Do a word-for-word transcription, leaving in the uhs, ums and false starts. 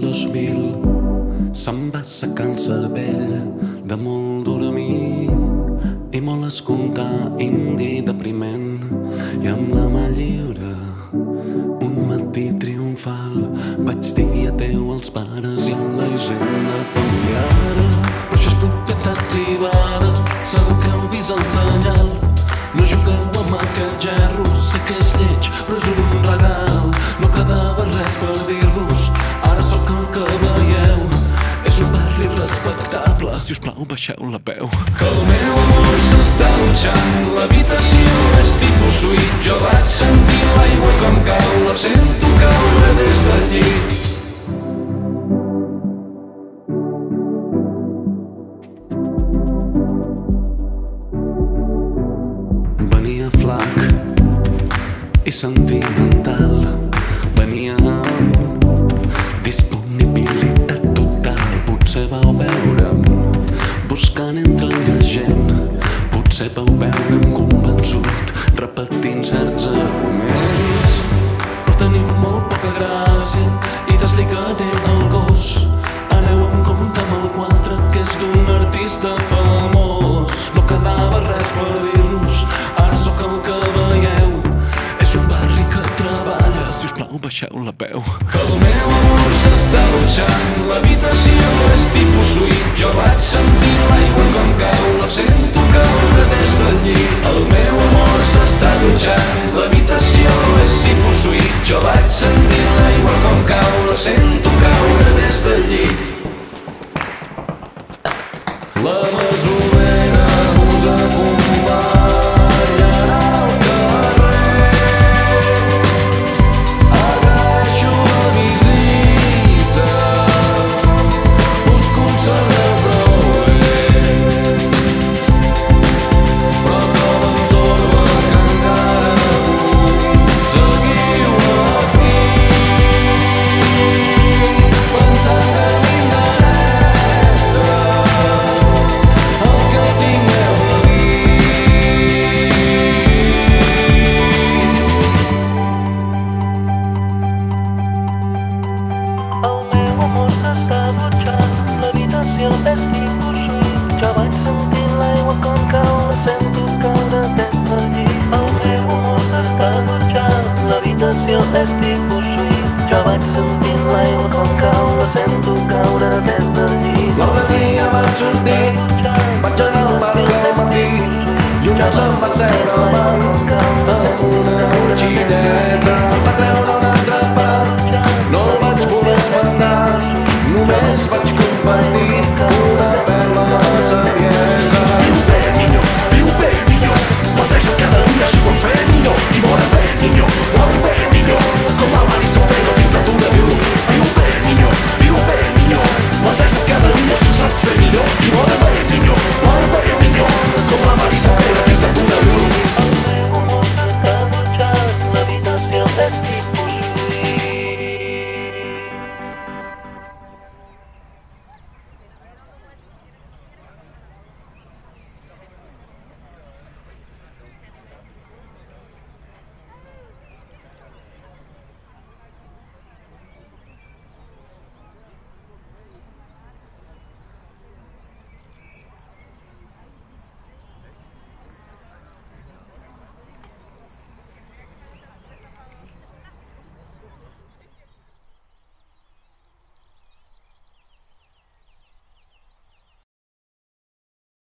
dos mil se'm va secar el cervell de molt dormir i molt escoltar indie depriment, i amb la mà lliure un matí triomfal vaig dir adeu als pares i a la hisenda familiar. Però això és propietat privada, segur que heu vist el senyal. No jugueu amb aquest gerro, sé que és lleig però és un regal. No quedava res per dir-vos, ara sóc el que veieu. És un barri respectable, si us plau baixeu la veu. Que el meu amor s'està dutxant, l'habitació és tipus suite. Jo vaig sentir l'aigua com cau, la sento caure des del llit. I sentimental venia amb disponibilitat total. Potser vau veure'm buscant entre la gent, potser vau veure'm convençut repetint certs arguments. Però teniu molt poca gràcia i desligaré el gos. Aneu amb compte amb el quadre que és d'un artista famós. No quedava res per dir-vos, ara sóc el que veieu. Baixeu la veu. Que el meu amor s'està dutxant, l'habitació és tipus suite. Jo vaig sentir l'aigua com cau, la sento caure des de